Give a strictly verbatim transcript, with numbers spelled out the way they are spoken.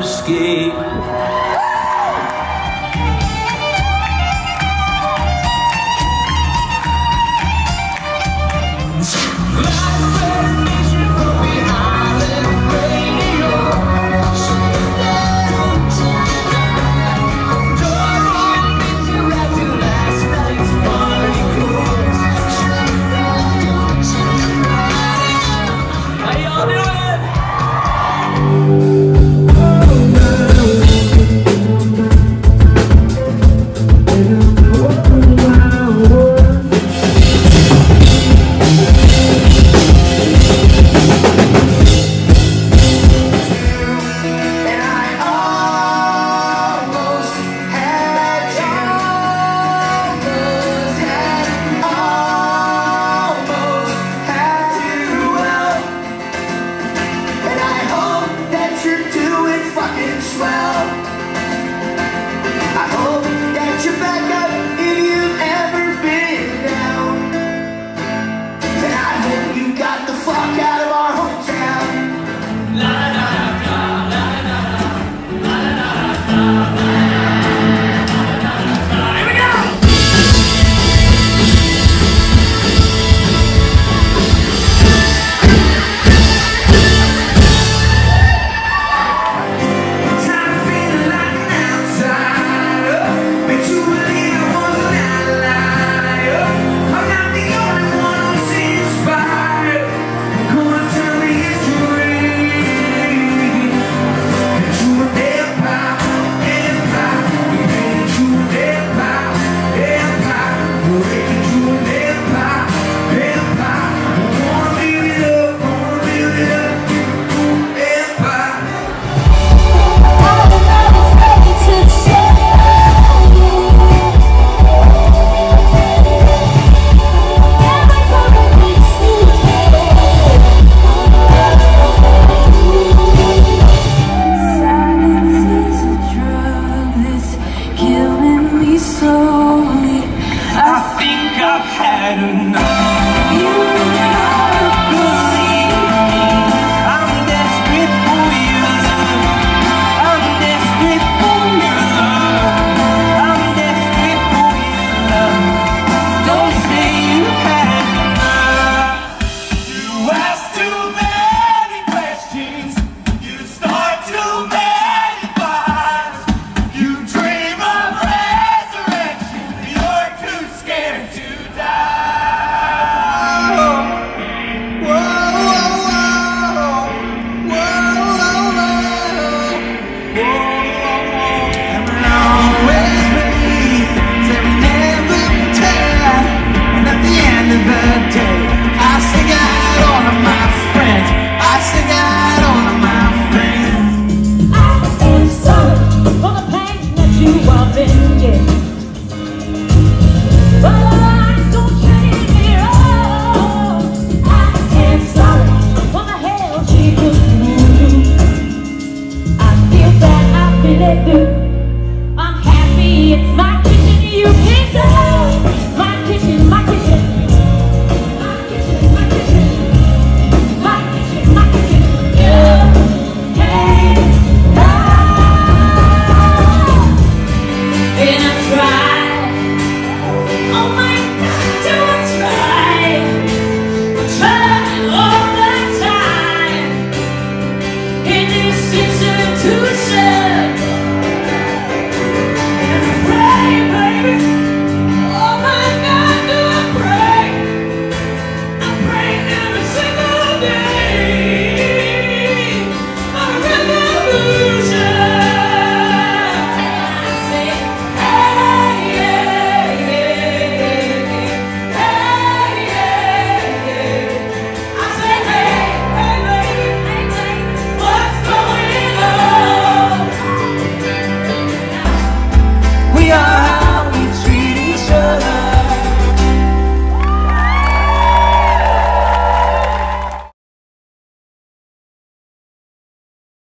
escape. Let